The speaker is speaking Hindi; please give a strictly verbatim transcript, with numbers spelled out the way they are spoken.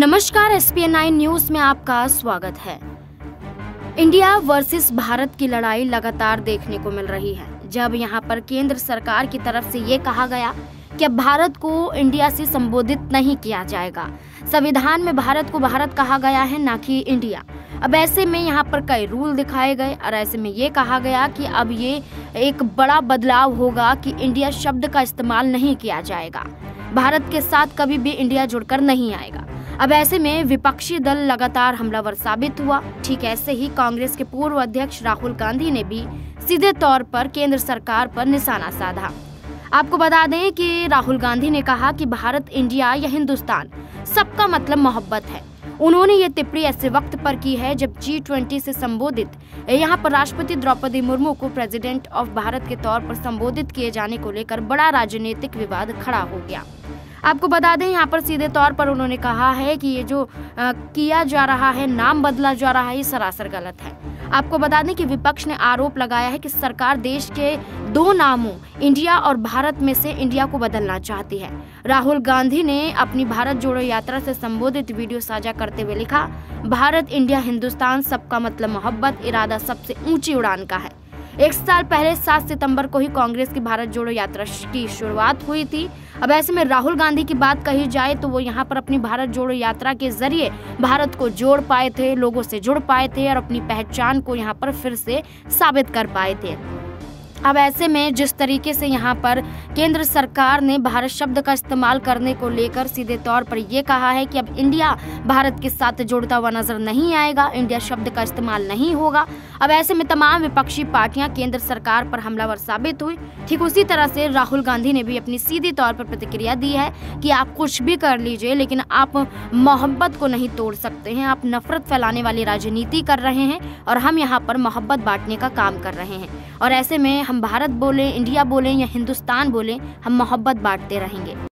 नमस्कार, एसपीएनआई न्यूज में आपका स्वागत है। इंडिया वर्सेस भारत की लड़ाई लगातार देखने को मिल रही है, जब यहां पर केंद्र सरकार की तरफ से ये कहा गया कि अब भारत को इंडिया से संबोधित नहीं किया जाएगा। संविधान में भारत को भारत कहा गया है, ना कि इंडिया। अब ऐसे में यहाँ पर कई रूल दिखाए गए और ऐसे में ये कहा गया कि अब ये एक बड़ा बदलाव होगा कि इंडिया शब्द का इस्तेमाल नहीं किया जाएगा, भारत के साथ कभी भी इंडिया जुड़कर नहीं आएगा। अब ऐसे में विपक्षी दल लगातार हमलावर साबित हुआ। ठीक ऐसे ही कांग्रेस के पूर्व अध्यक्ष राहुल गांधी ने भी सीधे तौर पर केंद्र सरकार पर निशाना साधा। आपको बता दें कि राहुल गांधी ने कहा कि भारत, इंडिया या हिंदुस्तान, सबका मतलब मोहब्बत है। उन्होंने ये टिप्पणी ऐसे वक्त पर की है जब जी ट्वेंटी से संबोधित यहाँ पर राष्ट्रपति द्रौपदी मुर्मू को प्रेसिडेंट ऑफ भारत के तौर पर संबोधित किए जाने को लेकर बड़ा राजनीतिक विवाद खड़ा हो गया। आपको बता दें, यहाँ पर सीधे तौर पर उन्होंने कहा है कि ये जो आ, किया जा रहा है, नाम बदला जा रहा है, ये सरासर गलत है। आपको बता दें कि विपक्ष ने आरोप लगाया है कि सरकार देश के दो नामों इंडिया और भारत में से इंडिया को बदलना चाहती है। राहुल गांधी ने अपनी भारत जोड़ो यात्रा से संबोधित वीडियो साझा करते हुए लिखा, भारत, इंडिया, हिंदुस्तान, सबका मतलब मोहब्बत, इरादा सबसे ऊंची उड़ान का है। एक साल पहले सात सितंबर को ही कांग्रेस की भारत जोड़ो यात्रा की शुरुआत हुई थी। अब ऐसे में राहुल गांधी की बात कही जाए तो वो यहाँ पर अपनी भारत जोड़ो यात्रा के जरिए भारत को जोड़ पाए थे, लोगों से जुड़ पाए थे और अपनी पहचान को यहाँ पर फिर से साबित कर पाए थे। अब ऐसे में जिस तरीके से यहाँ पर केंद्र सरकार ने भारत शब्द का इस्तेमाल करने को लेकर सीधे तौर पर यह कहा है कि अब इंडिया भारत के साथ जुड़ता हुआ नजर नहीं आएगा, इंडिया शब्द का इस्तेमाल नहीं होगा। अब ऐसे में तमाम विपक्षी पार्टियां केंद्र सरकार पर हमलावर साबित हुई। ठीक उसी तरह से राहुल गांधी ने भी अपनी सीधी तौर पर प्रतिक्रिया दी है कि आप कुछ भी कर लीजिए, लेकिन आप मोहब्बत को नहीं तोड़ सकते हैं। आप नफरत फैलाने वाली राजनीति कर रहे हैं और हम यहाँ पर मोहब्बत बांटने का काम कर रहे हैं। और ऐसे में हम भारत बोले, इंडिया बोले या हिंदुस्तान बोले, हम मोहब्बत बांटते रहेंगे।